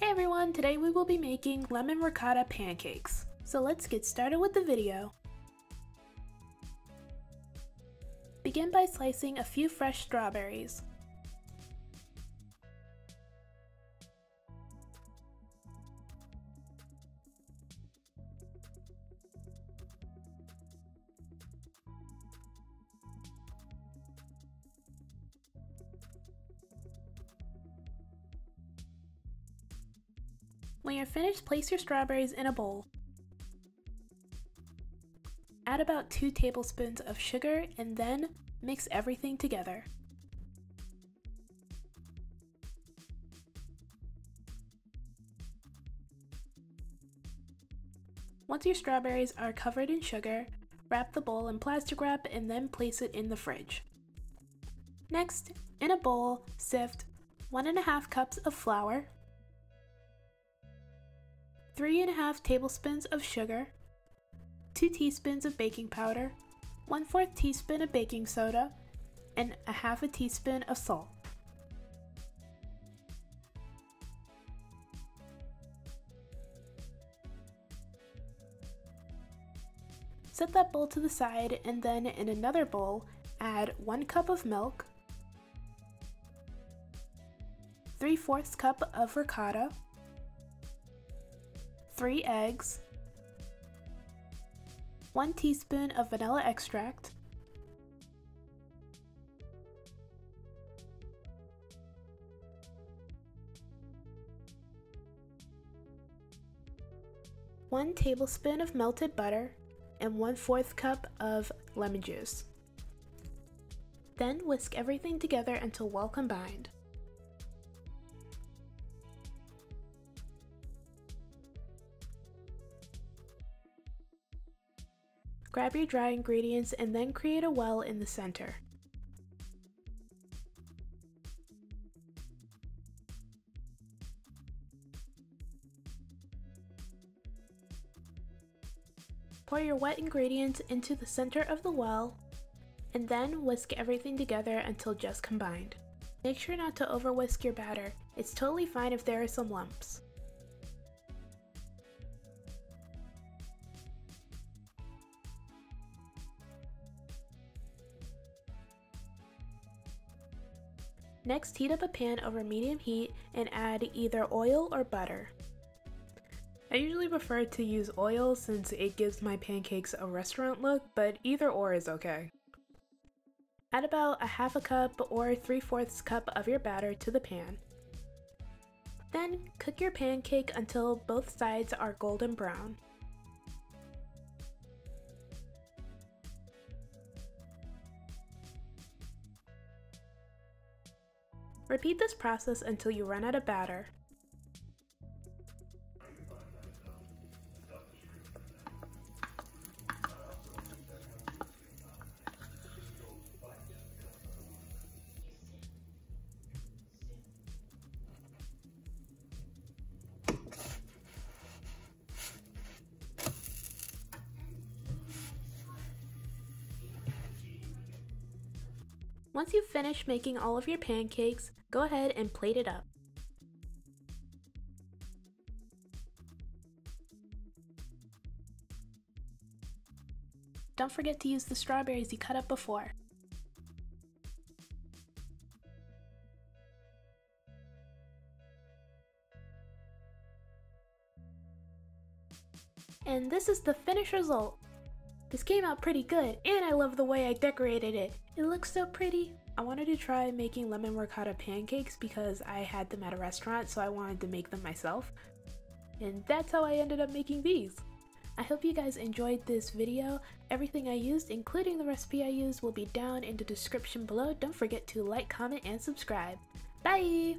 Hey everyone, today we will be making lemon ricotta pancakes. So let's get started with the video. Begin by slicing a few fresh strawberries. When you're finished, place your strawberries in a bowl. Add about 2 tablespoons of sugar and then mix everything together. Once your strawberries are covered in sugar, wrap the bowl in plastic wrap and then place it in the fridge. Next, in a bowl, sift 1.5 cups of flour, 3.5 tablespoons of sugar, 2 teaspoons of baking powder, 1/4 teaspoon of baking soda, and 1/2 teaspoon of salt. Set that bowl to the side and then in another bowl, add 1 cup of milk, 3/4 cup of ricotta, 3 eggs, 1 teaspoon of vanilla extract, 1 tablespoon of melted butter, and 1/4 cup of lemon juice. Then whisk everything together until well combined. Grab your dry ingredients and then create a well in the center. Pour your wet ingredients into the center of the well and then whisk everything together until just combined. Make sure not to over whisk your batter. It's totally fine if there are some lumps. Next, heat up a pan over medium heat and add either oil or butter. I usually prefer to use oil since it gives my pancakes a restaurant look, but either or is okay. Add about 1/2 a cup or 3/4 cup of your batter to the pan. Then cook your pancake until both sides are golden brown. Repeat this process until you run out of batter. Once you've finished making all of your pancakes, go ahead and plate it up. Don't forget to use the strawberries you cut up before. And this is the finished result. This came out pretty good, and I love the way I decorated it. It looks so pretty. I wanted to try making lemon ricotta pancakes because I had them at a restaurant, so I wanted to make them myself. And that's how I ended up making these. I hope you guys enjoyed this video. Everything I used, including the recipe I used, will be down in the description below. Don't forget to like, comment, and subscribe. Bye!